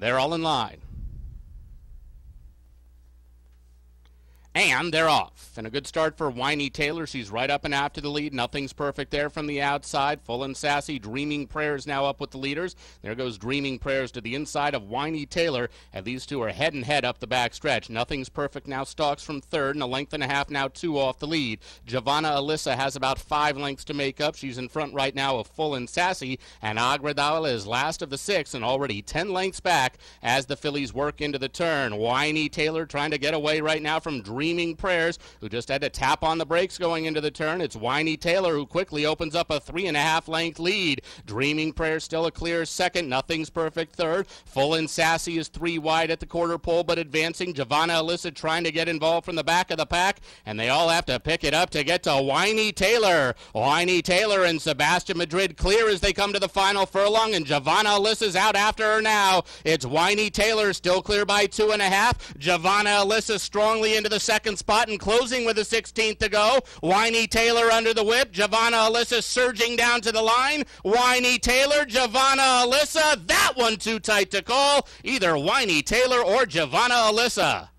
They're all in line. And they're off. And a good start for Whiny Taylor. She's right up and after the lead. Nothing's Perfect there from the outside. Full and Sassy. Dreaming Prayers now up with the leaders. There goes Dreaming Prayers to the inside of Whiny Taylor. And these two are head and head up the back stretch. Nothing's Perfect now stalks from third and a length and a half now two off the lead. Giovanna Alyssa has about 5 lengths to make up. She's in front right now of Full and Sassy. And Agredal is last of the six and already 10 lengths back as the fillies work into the turn. Whiny Taylor trying to get away right now from Dreaming Prayers, who just had to tap on the brakes going into the turn. It's Whiny Taylor who quickly opens up a 3.5 length lead. Dreaming Prayers still a clear second. Nothing's Perfect third. Full and Sassy is 3 wide at the quarter pole, but advancing. Giovanna Alyssa trying to get involved from the back of the pack, and they all have to pick it up to get to Whiny Taylor. Whiny Taylor and Sebastian Madrid clear as they come to the final furlong, and Giovanna Alyssa's out after her now. It's Whiny Taylor still clear by 2.5. Giovanna Alyssa strongly into the second spot and closing with the 16th to go. Whiny Taylor under the whip. Giovanna Alyssa surging down to the line. Whiny Taylor, Giovanna Alyssa. That one too tight to call. Either Whiny Taylor or Giovanna Alyssa.